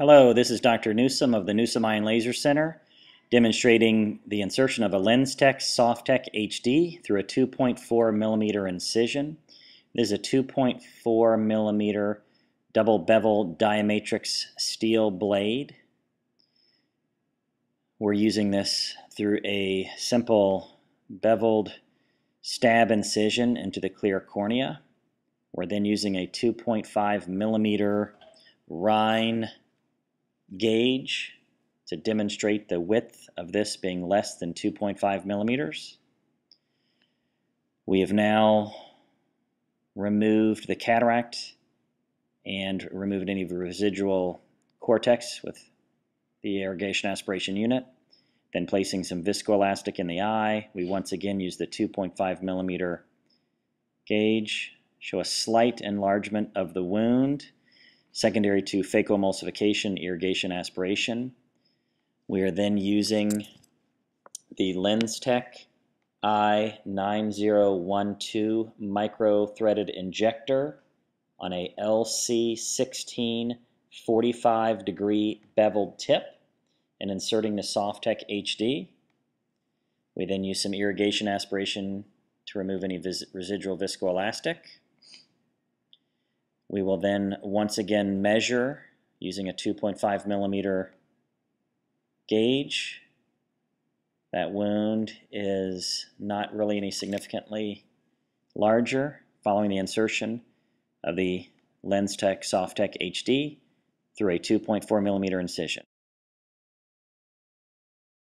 Hello, this is Dr. Newsom of the Newsom Eye Laser Center, demonstrating the insertion of a Lenstec Softec HD through a 2.4 millimeter incision. This is a 2.4 millimeter double bevel Diamatrix steel blade. We're using this through a simple beveled stab incision into the clear cornea. We're then using a 2.5 millimeter Rhein gauge to demonstrate the width of this being less than 2.5 millimeters. We have now removed the cataract and removed any of the residual cortex with the irrigation aspiration unit. Then placing some viscoelastic in the eye, we once again use the 2.5 millimeter gauge, show a slight enlargement of the wound secondary to phacoemulsification, irrigation aspiration. We are then using the Lenstec I-9012 micro-threaded injector on a LC16 45-degree beveled tip and inserting the Softec HD. We then use some irrigation aspiration to remove any residual viscoelastic. We will then once again measure using a 2.5 millimeter gauge. That wound is not really any significantly larger following the insertion of the Lenstec Softec HD through a 2.4 millimeter incision.